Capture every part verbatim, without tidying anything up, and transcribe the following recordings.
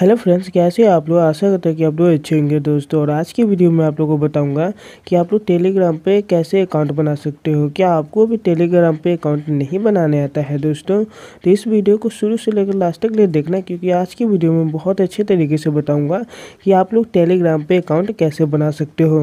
Hello friends, कैसे हैं आप लोग। आशा करते हैं कि आप लोग अच्छे होंगे दोस्तों। और आज की वीडियो में आप लोगों को बताऊंगा कि आप लोग टेलीग्राम पे कैसे अकाउंट बना सकते हो। क्या आपको भी टेलीग्राम पे अकाउंट नहीं बनाने आता है दोस्तों, तो इस वीडियो को शुरू से लेकर लास्ट तक ले देखना, क्योंकि आज की वीडियो में बहुत अच्छे तरीके से बताऊँगा कि आप लोग टेलीग्राम पर अकाउंट कैसे बना सकते हो,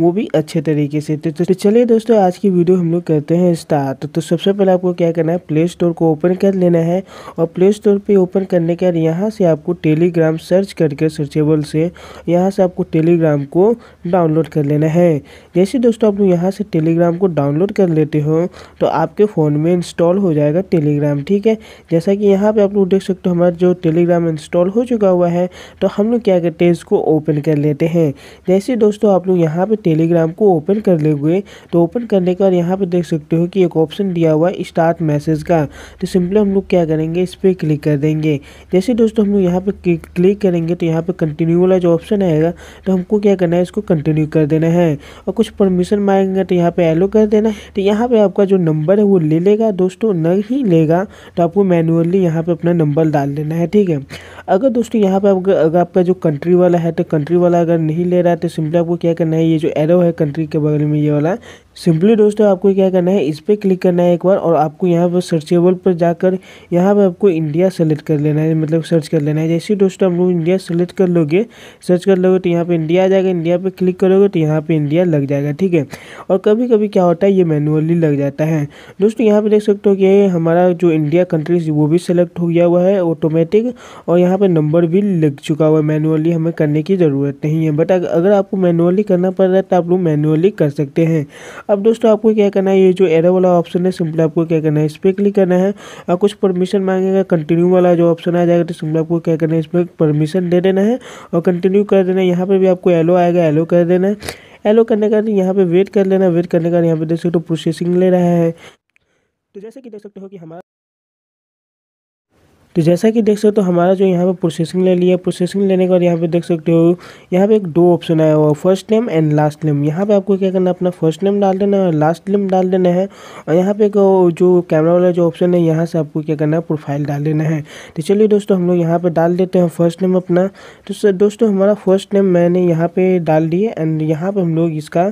वो भी अच्छे तरीके से। तो चलिए दोस्तों, आज की वीडियो हम लोग करते हैं स्टार्ट। तो सबसे पहले आपको क्या करना है, प्ले स्टोर को ओपन कर लेना है। और प्ले स्टोर पर ओपन करने के बाद यहाँ से आपको टेलीग्राम टेलीग्राम सर्च करके सर्चेबल से यहाँ से आपको टेलीग्राम को डाउनलोड कर लेना है। जैसे दोस्तों आप लोग यहाँ से टेलीग्राम को डाउनलोड कर लेते हो तो आपके फ़ोन में इंस्टॉल हो जाएगा टेलीग्राम, ठीक है। जैसा कि यहाँ पे आप लोग देख सकते हो हमारा जो टेलीग्राम इंस्टॉल हो चुका हुआ है, तो हम लोग क्या करते हैं, इसको ओपन कर लेते हैं। जैसे दोस्तों आप लोग यहाँ पर टेलीग्राम को ओपन कर ले हुए, तो ओपन करने के बाद यहाँ पर देख सकते हो कि एक ऑप्शन दिया हुआ है स्टार्ट मैसेज का। तो सिंपली हम लोग क्या करेंगे, इस पर क्लिक कर देंगे। जैसे दोस्तों हम लोग यहाँ पर क्लिक क्लिक करेंगे तो यहाँ पे कंटिन्यू वाला जो ऑप्शन आएगा, तो हमको क्या करना है, इसको कंटिन्यू कर देना है। और कुछ परमिशन मांगेंगे तो यहाँ पे एलो कर देना है। तो यहाँ पे आपका जो नंबर है वो ले लेगा दोस्तों, नहीं लेगा तो आपको मैनुअली यहाँ पे अपना नंबर डाल देना है, ठीक है। अगर दोस्तों यहाँ पे अगर, अगर आपका जो कंट्री वाला है, तो कंट्री वाला अगर नहीं ले रहा है तो सिंपली आपको क्या करना है, ये जो एरो है कंट्री के बगल में ये वाला, सिंपली दोस्तों आपको क्या करना है, इस पर क्लिक करना है एक बार। और आपको यहाँ पर सर्चेबल पर जाकर यहाँ पर आपको इंडिया सेलेक्ट कर लेना है, मतलब सर्च कर लेना है। जैसे दोस्तों हम लोग इंडिया सेलेक्ट कर लोगे, सर्च कर लोगे तो यहाँ पे इंडिया आ जाएगा। इंडिया पे क्लिक करोगे तो यहाँ पे इंडिया लग जाएगा, ठीक है। और कभी कभी क्या होता है, ये मैनुअली लग जाता है दोस्तों। यहाँ पे देख सकते हो कि हमारा जो इंडिया कंट्रीज वो भी सेलेक्ट हो गया हुआ है ऑटोमेटिक, और यहाँ पर नंबर भी लग चुका हुआ है। मैनुअली हमें करने की ज़रूरत नहीं है, बट अगर आपको मैनुअली करना पड़ रहा है तो आप लोग मैनुअली कर सकते हैं। अब दोस्तों आपको क्या करना है, ये जो एरो वाला ऑप्शन है, सिंपल आपको क्या करना है, इस पर क्लिक करना है। और कुछ परमिशन मांगेगा, कंटिन्यू वाला जो ऑप्शन आ जाएगा तो सिंपल आपको क्या करना है, इसमें परमिशन दे देना है और कंटिन्यू कर देना है। यहाँ पे भी आपको एलो आएगा, एलो कर देना है। एलो करने का यहाँ पे वेट कर लेना। वेट करने का यहाँ पे देख सकते हो तो प्रोसेसिंग ले रहा है। तो जैसे कि देख सकते हो कि हमारा तो जैसा कि देख सकते हो हमारा जो यहाँ पे प्रोसेसिंग ले लिया। प्रोसेसिंग लेने के बाद यहाँ पे देख सकते हो यहाँ पे एक दो ऑप्शन आया हुआ, first name and last name. यहाँ पे आपको क्या करना है, अपना फर्स्ट नेम डाल देना है और लास्ट नेम डाल देना है। और यहाँ पे जो कैमरा वाला जो ऑप्शन है, यहाँ से आपको क्या करना है, प्रोफाइल डाल देना है। तो चलिए दोस्तों हम लोग यहाँ पर डाल देते हैं फर्स्ट नेम अपना। तो सर दोस्तों हमारा फर्स्ट नेम मैंने यहाँ पर डाल दिए, एंड यहाँ पर हम लोग इसका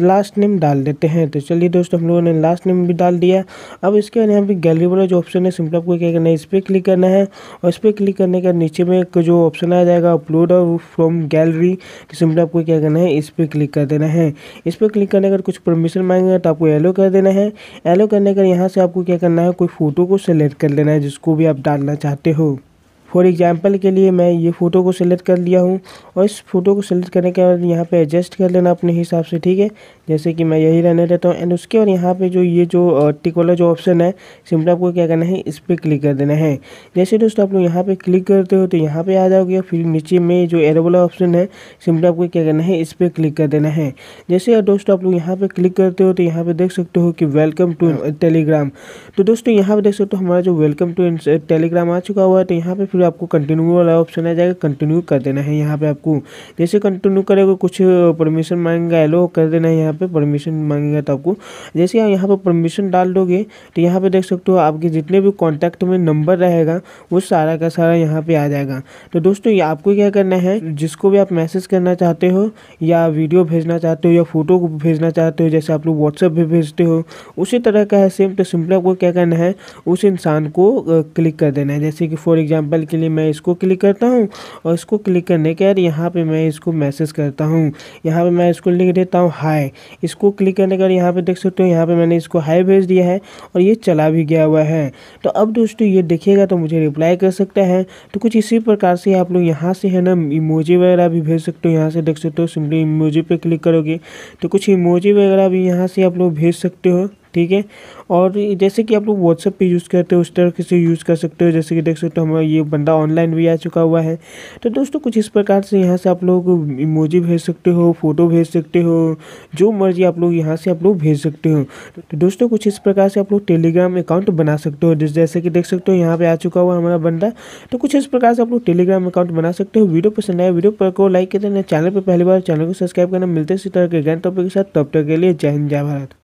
लास्ट नेम डाल देते हैं। तो चलिए दोस्तों हम लोगों ने लास्ट नेम भी डाल दिया। अब इसके बाद यहाँ पर गैलरी वाला जो ऑप्शन है, सिंपल आपको क्या करना है, इस पर क्लिक करना है। और इस पर क्लिक करने के नीचे में एक जो ऑप्शन आ जाएगा अपलोड और फ्रॉम गैलरी, तो सिंपल आपको क्या करना है, इस पर क्लिक कर देना है। इस पर क्लिक करने के कुछ परमिशन मांगेगा तो आपको एलो कर देना है। एलो करने के यहाँ से आपको क्या करना है, कोई फोटो को सेलेक्ट कर लेना है जिसको भी आप डालना चाहते हो। फॉर एग्जाम्पल के लिए मैं ये फ़ोटो को सेलेक्ट कर लिया हूँ। और इस फोटो को सेलेक्ट करने के बाद यहाँ पे एडजस्ट कर लेना अपने हिसाब से, ठीक है। जैसे कि मैं यही रहने देता हूँ। एंड उसके और यहाँ पे जो ये जो टिक वाला जो ऑप्शन है, सिंपल आपको क्या करना है, इस पर क्लिक कर देना है। जैसे दोस्तों आप लोग यहाँ पे क्लिक करते हो तो यहाँ पे आ जाओगे। फिर नीचे में जो एरो वाला ऑप्शन है, सिंपल आपको क्या करना है, इस पर क्लिक कर देना है। जैसे दोस्तों आप लोग यहाँ पर क्लिक करते हो तो यहाँ पर देख सकते हो कि वेलकम टू टेलीग्राम। तो दोस्तों यहाँ पर देख सकते हो हमारा जो वेलकम टू टेलीग्राम आ चुका हुआ है। तो यहाँ पर आपको कंटिन्यू वाला ऑप्शन आ जाएगा, कंटिन्यू कर देना है। यहाँ पे आपको जैसे कंटिन्यू करेगा कुछ परमिशन मांगेगा, एलो कर देना है। यहाँ पे परमिशन मांगेगा तो आपको जैसे आप यहाँ पे परमिशन डाल दोगे तो यहाँ पे देख सकते हो आपके जितने भी कॉन्टैक्ट में नंबर रहेगा वो सारा का सारा यहाँ पे आ जाएगा। तो दोस्तों ये आपको क्या करना है, जिसको भी आप मैसेज करना चाहते हो या वीडियो भेजना चाहते हो या फोटो भेजना चाहते हो, जैसे आप लोग व्हाट्सएप भी भेजते हो उसी तरह का है सेम। तो सिंपल आपको क्या करना है, उस इंसान को क्लिक कर देना है। जैसे कि फॉर एग्जाम्पल के लिए मैं इसको क्लिक करता हूँ और इसको क्लिक करने के बाद यहाँ पे मैं इसको मैसेज करता हूँ। यहाँ पे मैं इसको लिख देता हूँ हाय। इसको क्लिक करने के बाद यहाँ पे देख सकते हो यहाँ पे मैंने इसको हाय भेज दिया है और ये चला भी गया हुआ है। तो अब दोस्तों ये देखिएगा तो मुझे रिप्लाई कर सकता है। तो कुछ इसी प्रकार से आप लोग यहाँ से है ना इमोजी वगैरह भी भेज सकते हो। यहाँ से देख सकते हो सिंपली इमोजी पर क्लिक करोगे तो कुछ इमोजी वगैरह भी यहाँ से आप लोग भेज सकते हो, ठीक है। और जैसे कि आप लोग व्हाट्सएप पे यूज़ करते हो उस तरह से यूज़ कर सकते हो। जैसे कि देख सकते हो हमारा ये बंदा ऑनलाइन भी आ चुका हुआ है। तो दोस्तों कुछ इस प्रकार से यहाँ से आप लोग इमोजी भेज सकते हो, फोटो भेज सकते हो, जो मर्जी आप लोग यहाँ से आप लोग भेज सकते हो। तो दोस्तों कुछ इस प्रकार से आप लोग टेलीग्राम अकाउंट बना सकते हो। जैसे कि देख सकते हो यहाँ पर आ चुका हुआ हमारा बंदा। तो कुछ इस प्रकार से आप लोग टेलीग्राम अकाउंट बना सकते हो। वीडियो पसंद आए वीडियो पर को लाइक कर देना। चैनल पर पहली बार चैनल को सब्सक्राइब करना। मिलते इसी तरह के ग्रैंड टॉपिक के साथ, तब तक के लिए जय हिंद जय भारत।